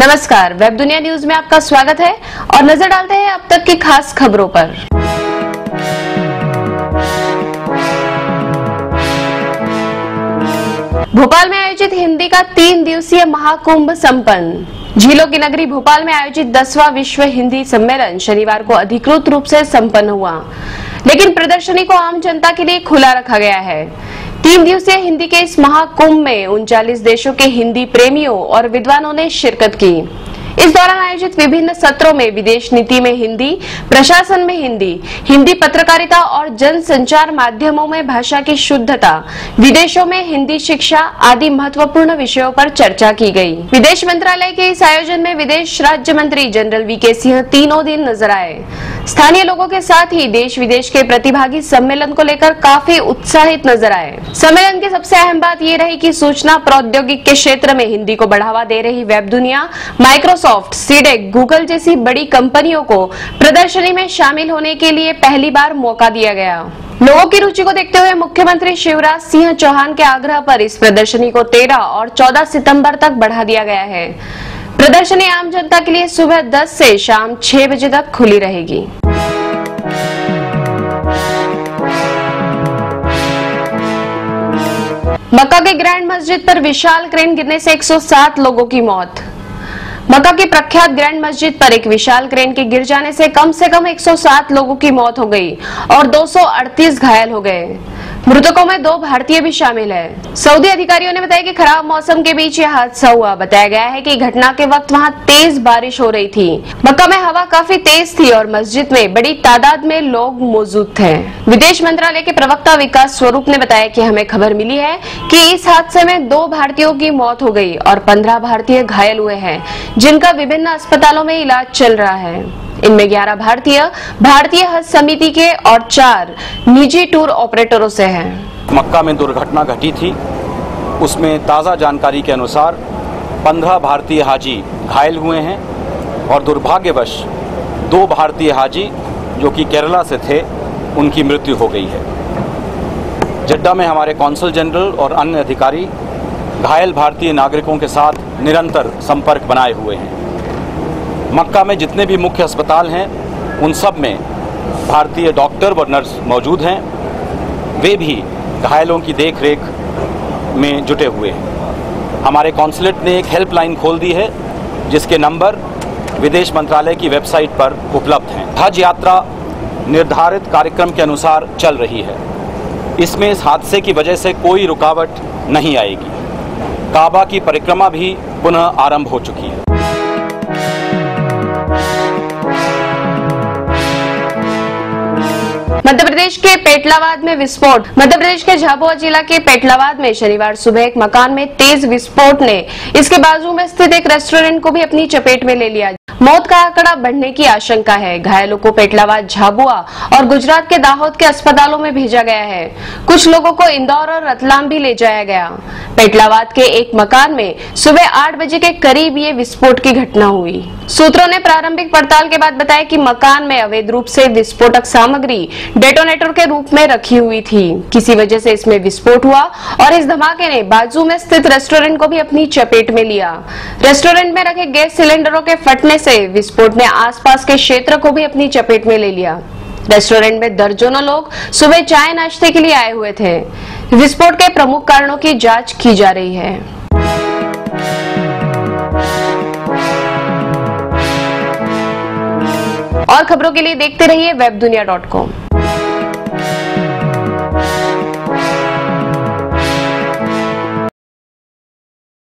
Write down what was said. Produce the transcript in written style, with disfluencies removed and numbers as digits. नमस्कार, वेब दुनिया न्यूज में आपका स्वागत है और नजर डालते हैं अब तक की खास खबरों पर। भोपाल में आयोजित हिंदी का 3 दिवसीय महाकुंभ संपन्न। झीलों की नगरी भोपाल में आयोजित 10वां विश्व हिंदी सम्मेलन शनिवार को अधिकृत रूप से संपन्न हुआ, लेकिन प्रदर्शनी को आम जनता के लिए खुला रखा गया है। 3 दिवसीय हिंदी के इस महाकुंभ में 39 देशों के हिंदी प्रेमियों और विद्वानों ने शिरकत की। इस दौरान आयोजित विभिन्न सत्रों में विदेश नीति में हिंदी, प्रशासन में हिंदी, हिंदी पत्रकारिता और जन संचार माध्यमों में भाषा की शुद्धता, विदेशों में हिंदी शिक्षा आदि महत्वपूर्ण विषयों पर चर्चा की गई। विदेश मंत्रालय के इस आयोजन में विदेश राज्य मंत्री जनरल वीके सिंह तीनों दिन नजर आए। स्थानीय लोगों के साथ ही देश विदेश के प्रतिभागी सम्मेलन को लेकर काफी उत्साहित नजर आए। सम्मेलन की सबसे अहम बात ये रही कि सूचना प्रौद्योगिकी के क्षेत्र में हिंदी को बढ़ावा दे रही वेब दुनिया, माइक्रोसॉफ्ट, सीडेक, गूगल जैसी बड़ी कंपनियों को प्रदर्शनी में शामिल होने के लिए पहली बार मौका दिया गया। लोगों की रुचि को देखते हुए मुख्यमंत्री शिवराज सिंह चौहान के आग्रह पर इस प्रदर्शनी को 13 और 14 सितम्बर तक बढ़ा दिया गया है। प्रदर्शनी आम जनता के लिए सुबह 10 से शाम 6 बजे तक खुली रहेगी। मक्का के ग्रैंड मस्जिद पर विशाल क्रेन गिरने से 107 लोगों की मौत। मक्का की प्रख्यात ग्रैंड मस्जिद पर एक विशाल क्रेन के गिर जाने से कम 107 लोगों की मौत हो गई और 238 घायल हो गए। मृतकों में 2 भारतीय भी शामिल है। सऊदी अधिकारियों ने बताया कि खराब मौसम के बीच यह हादसा हुआ। बताया गया है कि घटना के वक्त वहां तेज बारिश हो रही थी। मक्का में हवा काफी तेज थी और मस्जिद में बड़ी तादाद में लोग मौजूद थे। विदेश मंत्रालय के प्रवक्ता विकास स्वरूप ने बताया कि हमें खबर मिली है कि इस हादसे में 2 भारतीयों की मौत हो गई और 15 भारतीय घायल हुए हैं, जिनका विभिन्न अस्पतालों में इलाज चल रहा है। इनमें 11 भारतीय हज समिति के और 4 निजी टूर ऑपरेटरों से हैं। मक्का में दुर्घटना घटी थी, उसमें ताज़ा जानकारी के अनुसार 15 भारतीय हाजी घायल हुए हैं और दुर्भाग्यवश 2 भारतीय हाजी जो कि केरला से थे उनकी मृत्यु हो गई है। जद्दा में हमारे कौंसल जनरल और अन्य अधिकारी घायल भारतीय नागरिकों के साथ निरंतर संपर्क बनाए हुए हैं। मक्का में जितने भी मुख्य अस्पताल हैं उन सब में भारतीय डॉक्टर व नर्स मौजूद हैं, वे भी घायलों की देखरेख में जुटे हुए हैं। हमारे कॉन्सुलेट ने एक हेल्पलाइन खोल दी है जिसके नंबर विदेश मंत्रालय की वेबसाइट पर उपलब्ध हैं। हज यात्रा निर्धारित कार्यक्रम के अनुसार चल रही है। इसमें इस हादसे की वजह से कोई रुकावट नहीं आएगी। काबा की परिक्रमा भी पुनः आरम्भ हो चुकी है। मध्य प्रदेश के पेटलाबाद में विस्फोट। मध्य प्रदेश के झाबुआ जिला के पेटलाबाद में शनिवार सुबह एक मकान में तेज विस्फोट ने इसके बाजू में स्थित एक रेस्टोरेंट को भी अपनी चपेट में ले लिया। मौत का आंकड़ा बढ़ने की आशंका है। घायलों को पेटलाबाद, झाबुआ और गुजरात के दाहोद के अस्पतालों में भेजा गया है। कुछ लोगों को इंदौर और रतलाम भी ले जाया गया। पेटलाबाद के एक मकान में सुबह 8 बजे के करीब ये विस्फोट की घटना हुई। सूत्रों ने प्रारंभिक पड़ताल के बाद बताया कि मकान में अवैध रूप से विस्फोटक सामग्री डेटोनेटर के रूप में रखी हुई थी। किसी वजह से इसमें विस्फोट हुआ और इस धमाके ने बाजू में स्थित रेस्टोरेंट को भी अपनी चपेट में लिया। रेस्टोरेंट में रखे गैस सिलेंडरों के फटने से विस्फोट ने आसपास के क्षेत्र को भी अपनी चपेट में ले लिया। रेस्टोरेंट में दर्जनों लोग सुबह चाय नाश्ते के लिए आए हुए थे। विस्फोट के प्रमुख कारणों की जांच की जा रही है। और खबरों के लिए देखते रहिए webdunia.com।